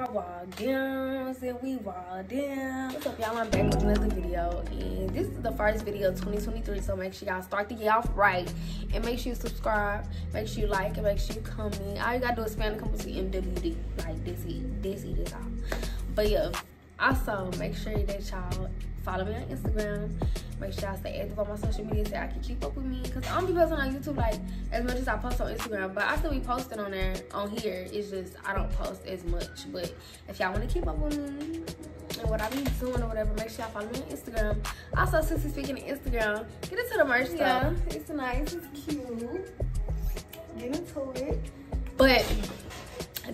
my walk down, said we walk down. What's up, y'all? I'm back with another video, and this is the first video of 2023, so make sure y'all start the year off right, and make sure you subscribe, make sure you like, and make sure you comment. All you gotta do is spam the comments to MWD, like this all. But yeah, also make sure that y'all follow me on Instagram. Make sure I stay active on my social media so I can keep up with me. Because I don't be posting on YouTube like as much as I post on Instagram. But I still be posting on there, on here. It's just I don't post as much. But if y'all want to keep up with me and what I be doing or whatever, make sure y'all follow me on Instagram. Also, since we're speaking of Instagram, get into the merch stuff. Yeah, it's nice. It's cute. Get into it. But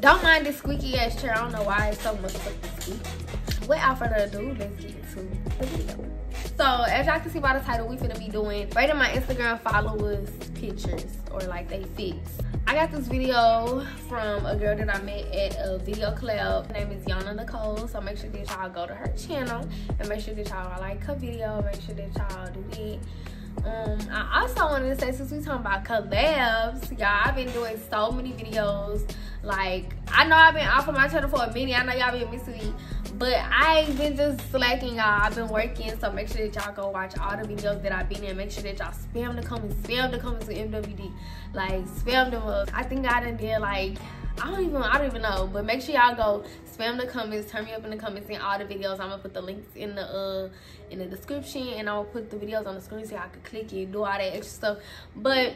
don't mind this squeaky ass chair. I don't know why it's so much squeaky. Without further ado, let's get into the video. So, as y'all can see by the title, we finna be doing rating my Instagram followers' pictures, or like they fix. I got this video from a girl that I met at a video collab. Her name is Yawna Nicole, so make sure that y'all go to her channel, and make sure that y'all like her video, make sure that y'all do it. I also wanted to say, since we talking about collabs, y'all, I've been doing so many videos. Like, I know I've been off of my channel for a minute. I know y'all been missing me. But I ain't been just slacking, y'all. I've been working, so make sure that y'all go watch all the videos that I've been in. Make sure that y'all spam the comments with MWD. Like, spam them up. I think I done did, like, I don't even know. But make sure y'all go spam the comments, turn me up in the comments in all the videos. I'm gonna put the links in the description, and I'll put the videos on the screen so y'all can click it, do all that extra stuff. But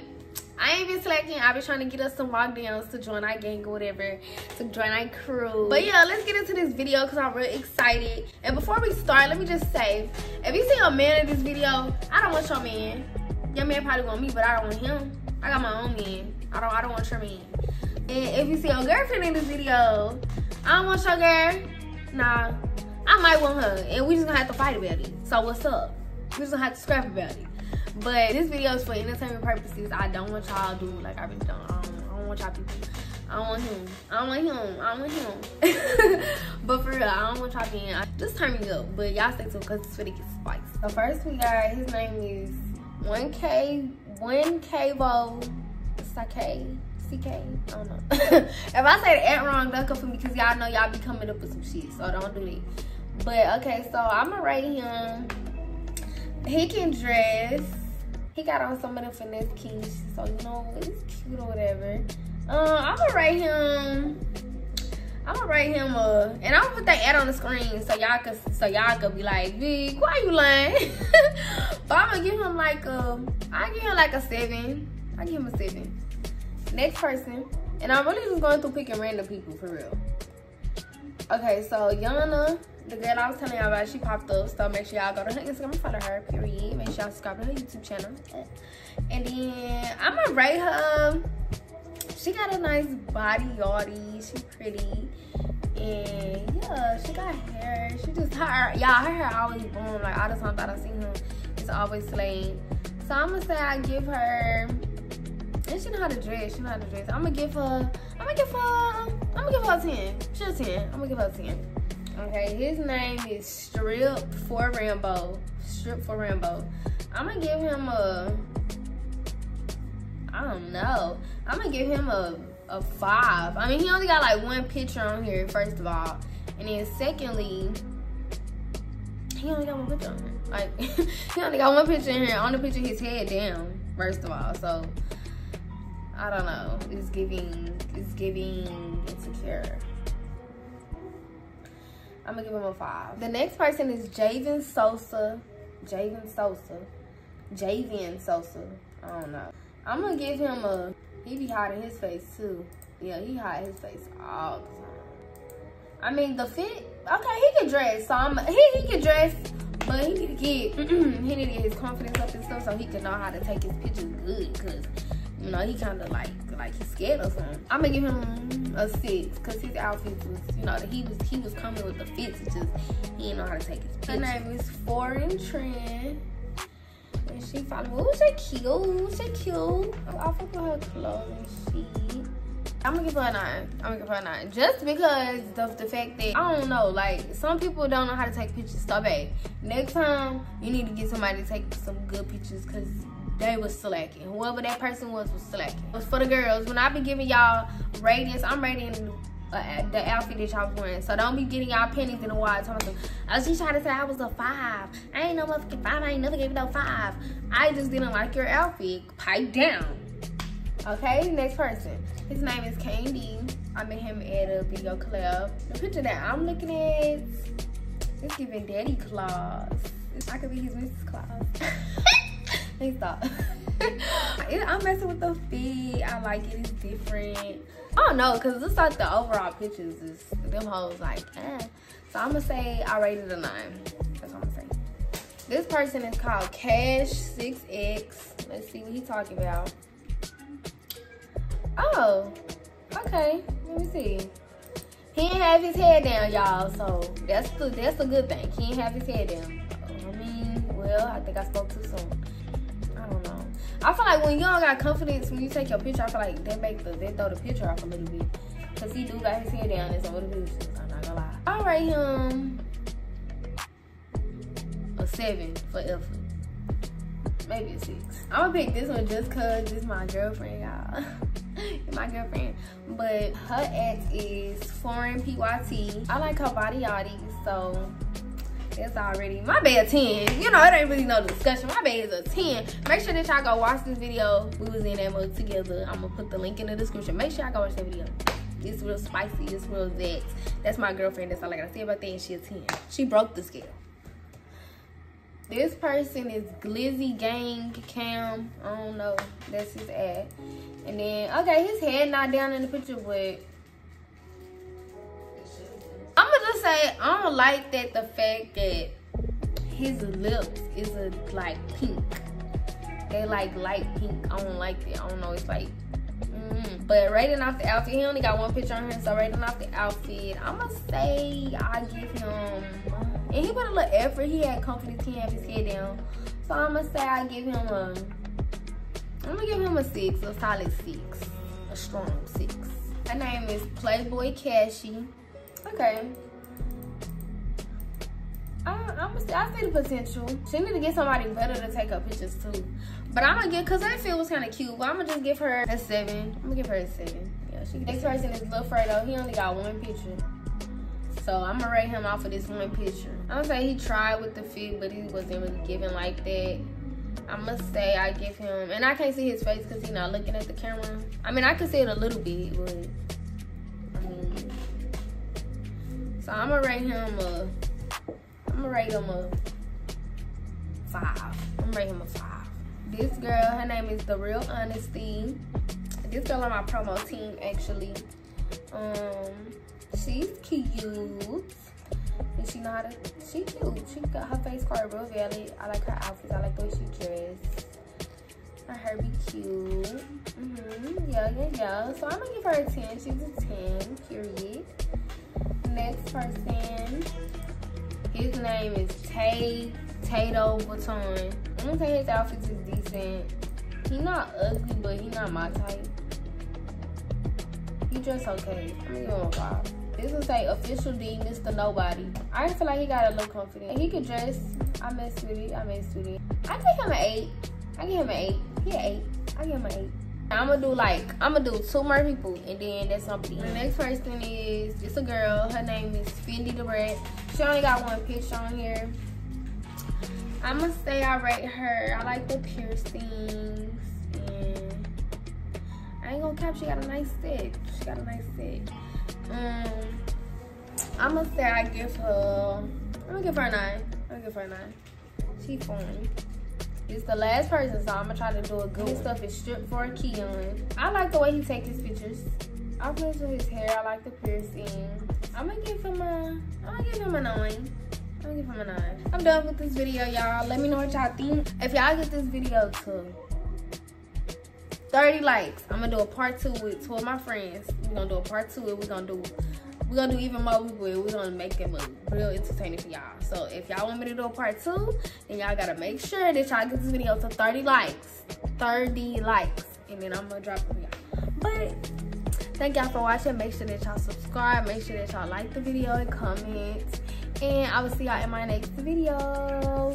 I ain't been slacking. I've been trying to get us some walkdowns to join our gang or whatever, to join our crew. But yeah, let's get into this video because I'm real excited. And before we start, let me just say, if you see a man in this video, I don't want your man. Your man probably want me, but I don't want him. I got my own man. I don't want your man. And if you see your girlfriend in this video, I don't want your girl. Nah, I might want her, and we just gonna have to fight about it. So what's up? We just gonna have to scrap about it. But this video is for entertainment purposes. I don't want y'all do like I really don't. I don't want y'all people. I don't want him. But for real, I don't want y'all being. Just turn me up. But y'all stick to it because it's for the get spikes. So first we got, his name is 1K CK. I don't know. If I say the ad wrong, don't come for me because y'all know y'all be coming up with some shit. So don't do that. But okay, so I'ma rate him. He can dress. He got on some of the finesse keys, so you know it's cute or whatever. I'm gonna rate him, and I'm gonna put that ad on the screen so y'all could be like, Big, why you lying? But I'm gonna give him like I give him a seven. Next person, and I'm really just going through picking random people for real. Okay, so Yawna, the girl I was telling y'all about, she popped up, so make sure y'all go to her Instagram and follow her, period. Make sure y'all subscribe to her YouTube channel. And then I'm gonna rate her. She got a nice body, yawty. She's pretty. And yeah, she got hair. She just, her hair always boom. Like all the time that I see her, it's always slaying. So I'm gonna say I give her, and she know how to dress. I'm gonna give her a 10. She's a 10. I'm gonna give her a 10. Okay, his name is Strip for Rambo. I'm gonna give him a, I don't know. I'm gonna give him a 5. I mean, he only got like one picture on here, first of all. And then secondly, he only got one picture on here. Like, he only got one picture in here. On the picture, his head down, first of all. So, I don't know. It's giving insecure. I'm gonna give him a 5. The next person is Javin Sosa. I don't know. I'm gonna give him a, he be hiding his face too. Yeah, he hide his face all the time. I mean, the fit, okay, he can dress. So he can dress, but he need to get his confidence up and stuff so he can know how to take his pictures good, cause you know he kind of like he's scared or something. I'm gonna give him a 6 because his outfits was, you know, he was coming with the fits. It's just he didn't know how to take his pictures. Her name is Foreign Trend, and she followed. Ooh, she cute. I fuck with her clothes and shit. I'm gonna give her a 9. I'm gonna give her a 9 just because of the fact that I don't know. Like some people don't know how to take pictures. So babe, next time you need to get somebody to take some good pictures because they was slacking. Whoever that person was slacking. It was for the girls. When I be giving y'all ratings, I'm rating the outfit that y'all wearing. So don't be getting y'all pennies in the water talking. I was just trying to say I was a 5. I ain't no motherfucking 5. I ain't never gave you no 5. I just didn't like your outfit. Pipe down. Okay, next person. His name is Candy. I met him at a video club. The picture that I'm looking at, it's giving Daddy Claus. I could be his Mrs. Claus. Please stop. I'm messing with the feet. I like it. It's different. I don't know, because it's like the overall pictures is them hoes like, eh. So I'm going to say I rated a 9. That's what I'm going to say. This person is called Cash 6X. Let's see what he's talking about. Oh, okay. Let me see. He didn't have his head down, y'all. So that's a good thing. He didn't have his head down. I mean, well, I think I spoke too soon. I don't know. I feel like when you don't got confidence when you take your picture, I feel like they throw the picture off a little bit. Cause he do got his head down. It's a little bit. I'm not gonna lie. I'll rate him a 7 for effort. Maybe a 6. I'm gonna pick this one just cause it's my girlfriend, y'all. My girlfriend, but her ex is Foreign PYT. I like her body yachty, so that's already my bad 10. You know, it ain't really no discussion. My bad is a 10. Make sure that y'all go watch this video. We was in that mode together. I'm gonna put the link in the description. Make sure y'all go watch that video. It's real spicy. It's real that. That's my girlfriend. That's all I gotta say about that. And she a 10. She broke the scale. This person is Glizzy Gang Cam. I don't know. That's his ad. And then, okay, his head not down in the picture, but I'm going to just say I don't like that the fact that his lips is like pink. They like light pink. I don't like that. I don't know. It's like, But rating off the outfit, he only got one picture on him. So rating off the outfit, I'm going to say I give him... And he put a little effort. He had confidence. He had his head down. So I'm going to say I give him a... I'm going to give him a 6. A solid 6. A strong 6. Her name is Playboy Cashy. Okay. I see the potential. She need to get somebody better to take her pictures too. But I'm going to give... Because that fit was kind of cute. But I'm going to just give her a 7. I'm going to give her a 7. Yeah, she next person is Lil Fredo. He only got one picture. So I'm gonna rate him off of this one picture. I'm gonna say he tried with the fit, but he wasn't really giving like that. I'm gonna say I give him, and I can't see his face because he's not looking at the camera. I mean, I can see it a little bit, but I mean. So I'm gonna rate him a 5. I'm gonna rate him a 5. This girl, her name is The Real Honesty. This girl on my promo team actually. She's cute, and she know how to, she cute. She got her face card real valid. I like her outfits. I like the way she dressed. Her hair be cute. Yeah. So I'm gonna give her a 10. She's a 10, period. Next person, his name is Tay-Taydo-Baton. I'm gonna say his outfits is decent. He not ugly, but he not my type. He dressed okay. I'm gonna give him a 5. This is like official D, Mr. Nobody. I feel like he got a little confident. He could dress. I messed with it. I give him an 8. He an 8. I give him an 8. I'm gonna do 2 more people, and then that's gonna be. The next person is, it's a girl. Her name is Fendi the Red. She only got one picture on here. I'm gonna say I rate her. I like the piercings, and I ain't gonna cap. She got a nice set. I'm gonna say I give her, a 9. She fun. It's the last person, so I'm gonna try to do a good one. Stuff is Strip for a Key On. I like the way he takes his pictures. I play with his hair. I like the piercing. I'm gonna give him a 9. I'm done with this video, y'all. Let me know what y'all think. If y'all get this video to 30 likes, I'm gonna do a part 2 with 2 of my friends. We're gonna do a part 2 and we're gonna do even more people. We're gonna make them look real entertaining for y'all. So if y'all want me to do a part 2, then y'all gotta make sure that y'all get this video to 30 likes. 30 likes. And then I'm gonna drop it for y'all. But thank y'all for watching. Make sure that y'all subscribe. Make sure that y'all like the video and comment. And I will see y'all in my next video.